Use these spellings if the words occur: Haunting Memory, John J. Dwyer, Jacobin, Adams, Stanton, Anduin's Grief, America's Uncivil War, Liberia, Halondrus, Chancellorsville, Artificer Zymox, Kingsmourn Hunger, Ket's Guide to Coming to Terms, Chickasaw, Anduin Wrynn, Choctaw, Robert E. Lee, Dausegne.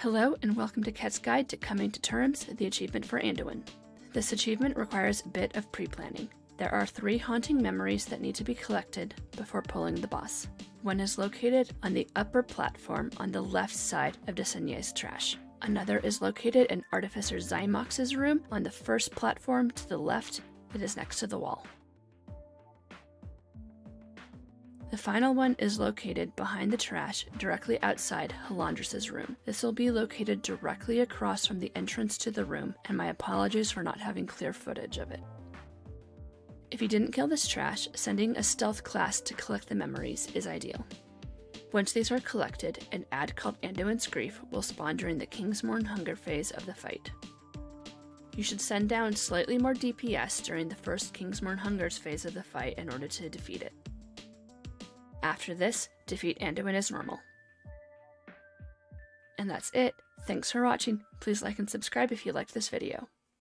Hello and welcome to Ket's Guide to Coming to Terms, the achievement for Anduin. This achievement requires a bit of pre-planning. There are 3 haunting memories that need to be collected before pulling the boss. One is located on the upper platform on the left side of Dausegne's trash. Another is located in Artificer Zymox's room on the first platform to the left that is next to the wall. The final one is located behind the trash directly outside Halondrus' room. This will be located directly across from the entrance to the room, and my apologies for not having clear footage of it. If you didn't kill this trash, sending a stealth class to collect the memories is ideal. Once these are collected, an ad called Anduin's Grief will spawn during the Kingsmourn Hunger phase of the fight. You should send down slightly more DPS during the first Kingsmourn Hunger's phase of the fight in order to defeat it. After this, defeat Anduin as normal. And that's it. Thanks for watching. Please like and subscribe if you liked this video.